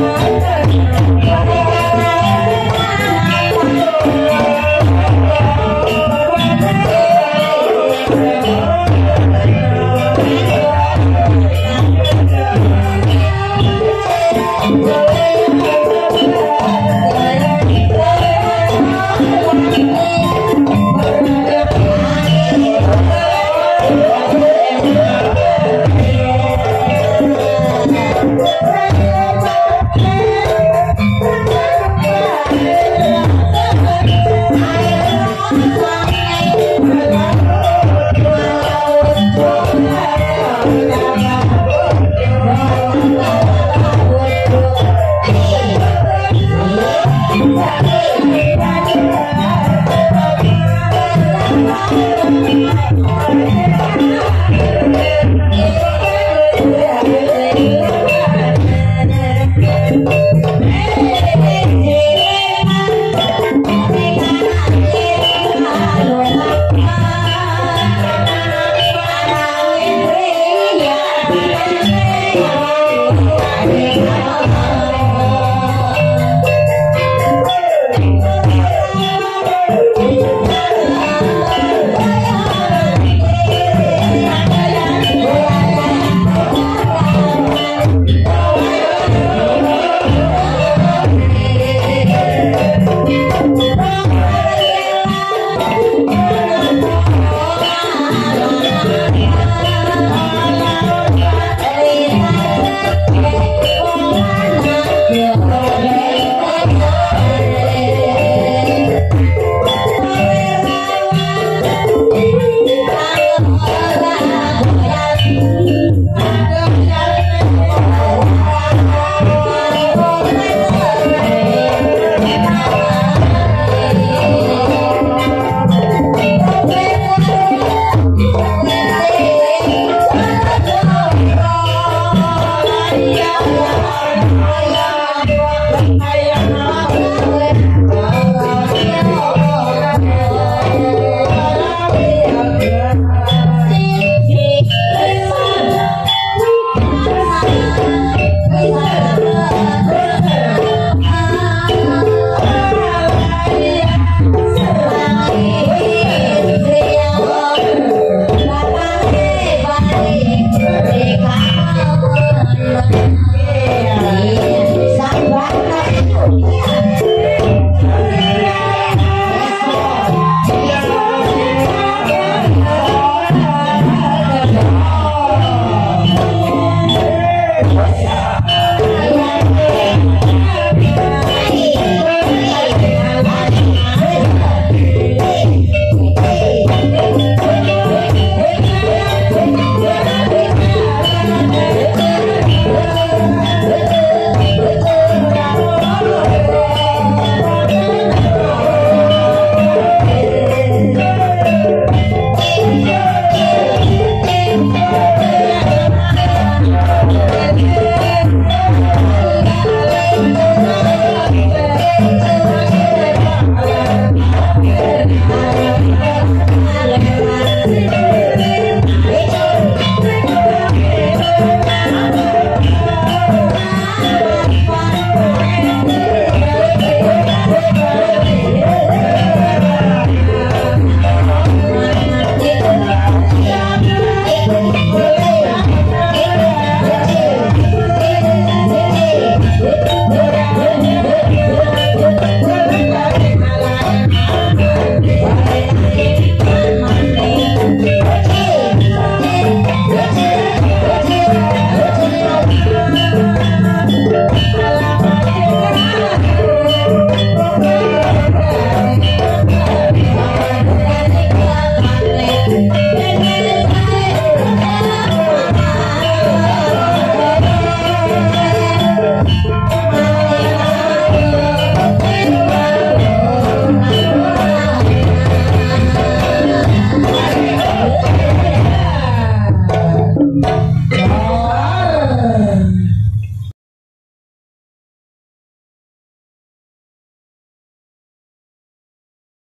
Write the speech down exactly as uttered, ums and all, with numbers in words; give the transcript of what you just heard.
Sampai jumpa.